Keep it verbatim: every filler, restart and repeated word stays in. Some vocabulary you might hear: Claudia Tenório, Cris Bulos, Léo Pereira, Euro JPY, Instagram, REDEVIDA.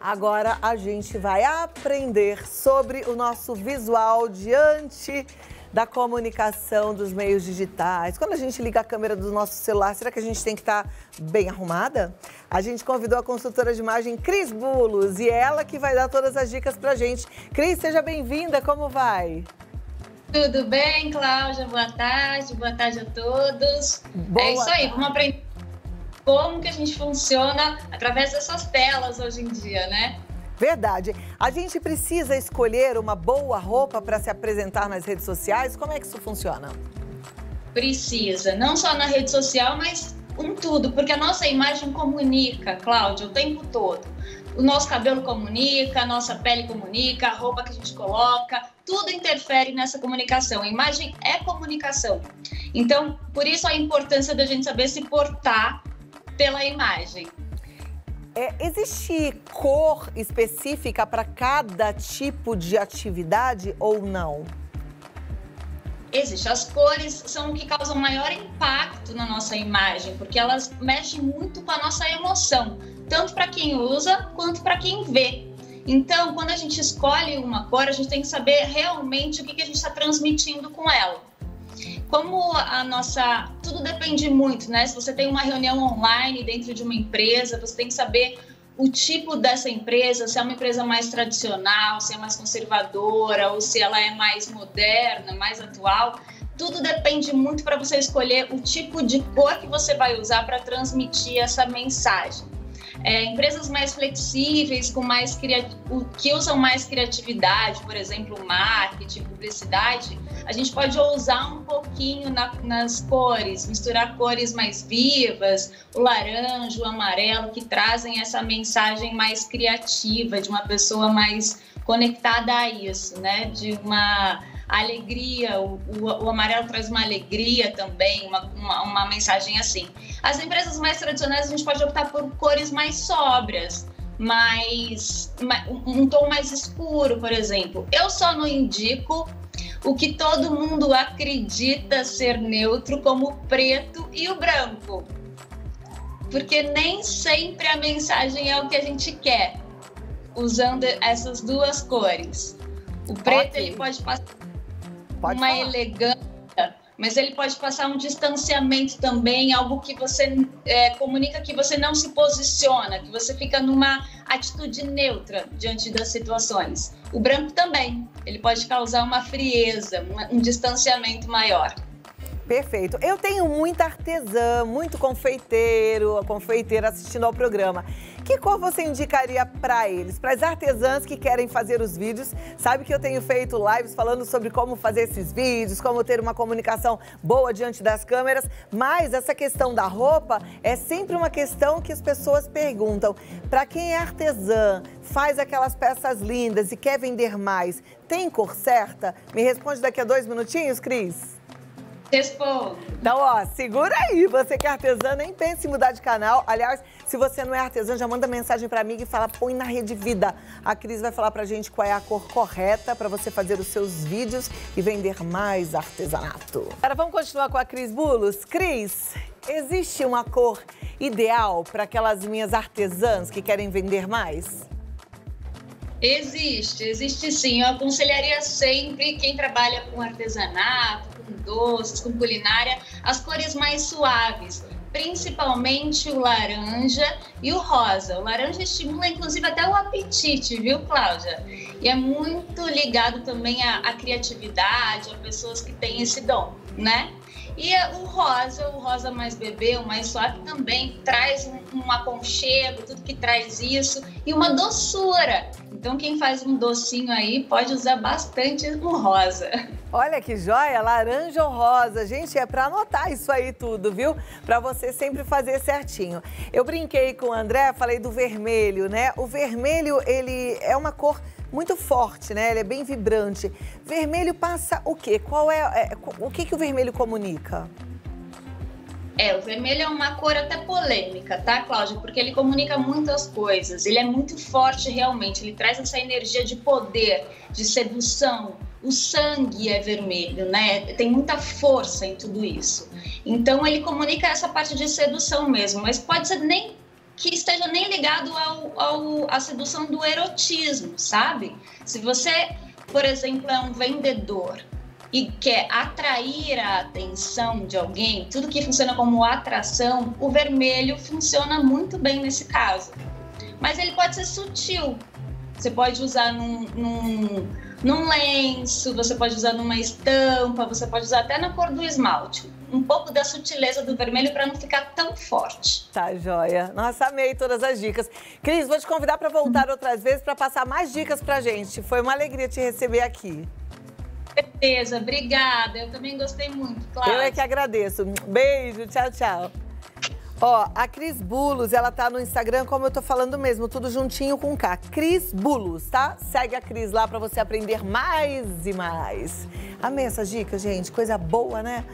Agora a gente vai aprender sobre o nosso visual diante da comunicação dos meios digitais. Quando a gente liga a câmera do nosso celular, será que a gente tem que estar bem arrumada? A gente convidou a consultora de imagem Cris Bulos e é ela que vai dar todas as dicas pra gente. Cris, seja bem-vinda, como vai? Tudo bem, Cláudia? Boa tarde, boa tarde a todos. Boa é isso aí, vamos aprender como que a gente funciona através dessas telas hoje em dia, né? Verdade. A gente precisa escolher uma boa roupa para se apresentar nas redes sociais? Como é que isso funciona? Precisa. Não só na rede social, mas em tudo. Porque a nossa imagem comunica, Cláudia, o tempo todo. O nosso cabelo comunica, a nossa pele comunica, a roupa que a gente coloca. Tudo interfere nessa comunicação. A imagem é comunicação. Então, por isso a importância da gente saber se portar pela imagem. É, existe cor específica para cada tipo de atividade ou não? Existe. As cores são o que causam maior impacto na nossa imagem, porque elas mexem muito com a nossa emoção, tanto para quem usa quanto para quem vê. Então, quando a gente escolhe uma cor, a gente tem que saber realmente o que a gente está transmitindo com ela. Como a nossa... Tudo depende muito, né? Se você tem uma reunião online dentro de uma empresa, você tem que saber o tipo dessa empresa, se é uma empresa mais tradicional, se é mais conservadora, ou se ela é mais moderna, mais atual. Tudo depende muito para você escolher o tipo de cor que você vai usar para transmitir essa mensagem. É, empresas mais flexíveis, com mais criat... que usam mais criatividade, por exemplo, marketing, publicidade, a gente pode ousar um pouquinho na, nas cores, misturar cores mais vivas, o laranja, o amarelo, que trazem essa mensagem mais criativa, de uma pessoa mais conectada a isso, né? De uma alegria, o, o, o amarelo traz uma alegria também, uma, uma, uma mensagem assim. As empresas mais tradicionais, a gente pode optar por cores mais sóbrias, mais, um tom mais escuro, por exemplo. Eu só não indico o que todo mundo acredita ser neutro, como o preto e o branco, porque nem sempre a mensagem é o que a gente quer, usando essas duas cores. O preto, okay, ele pode passar pode uma falar. elegância, mas ele pode passar um distanciamento também, algo que você é, comunica que você não se posiciona, que você fica numa atitude neutra diante das situações. O branco também, ele pode causar uma frieza, uma, um distanciamento maior. Perfeito. Eu tenho muita artesã, muito confeiteiro, confeiteira assistindo ao programa. Que cor você indicaria para eles? Para as artesãs que querem fazer os vídeos, sabe que eu tenho feito lives falando sobre como fazer esses vídeos, como ter uma comunicação boa diante das câmeras, mas essa questão da roupa é sempre uma questão que as pessoas perguntam. Para quem é artesã, faz aquelas peças lindas e quer vender mais, tem cor certa? Me responde daqui a dois minutinhos, Cris. Respondo. Então, ó, segura aí. Você que é artesã, nem pense em mudar de canal. Aliás, se você não é artesã, já manda mensagem pra mim e fala, põe na Rede Vida. A Cris vai falar pra gente qual é a cor correta pra você fazer os seus vídeos e vender mais artesanato. Agora, vamos continuar com a Cris Bulos. Cris, existe uma cor ideal pra aquelas minhas artesãs que querem vender mais? Existe, existe sim. Eu aconselharia sempre quem trabalha com artesanato, com doces, com culinária, as cores mais suaves, principalmente o laranja e o rosa. O laranja estimula, inclusive, até o apetite, viu, Cláudia? E é muito ligado também à, à criatividade, a pessoas que têm esse dom, né? E o rosa, o rosa mais bebê, o mais suave, também traz um, um aconchego, tudo que traz isso, e uma doçura. Então, quem faz um docinho aí pode usar bastante o rosa. Olha que joia, laranja ou rosa. Gente, é pra anotar isso aí tudo, viu? Pra você sempre fazer certinho. Eu brinquei com o André, falei do vermelho, né? O vermelho, ele é uma cor muito forte, né? Ele é bem vibrante. Vermelho passa o quê? Qual é, é o que que o vermelho comunica? É, o vermelho é uma cor até polêmica, tá, Cláudia? Porque ele comunica muitas coisas. Ele é muito forte, realmente. Ele traz essa energia de poder, de sedução. O sangue é vermelho, né? Tem muita força em tudo isso. Então, ele comunica essa parte de sedução mesmo. Mas pode ser nem que esteja nem ligado ao, ao, à sedução do erotismo, sabe? Se você, por exemplo, é um vendedor e quer atrair a atenção de alguém, tudo que funciona como atração, o vermelho funciona muito bem nesse caso. Mas ele pode ser sutil. Você pode usar num, num, num lenço, você pode usar numa estampa, você pode usar até na cor do esmalte. Um pouco da sutileza do vermelho para não ficar tão forte. Tá, joia. Nossa, amei todas as dicas. Cris, vou te convidar para voltar outras vezes para passar mais dicas pra gente. Foi uma alegria te receber aqui. Certeza, obrigada. Eu também gostei muito, Cláudia. Eu é que agradeço. Beijo, tchau, tchau. Ó, a Cris Bulos, ela tá no Instagram, como eu tô falando mesmo, tudo juntinho com K. Cris Bulos, tá? Segue a Cris lá pra você aprender mais e mais. Amei essa dica, gente. Coisa boa, né?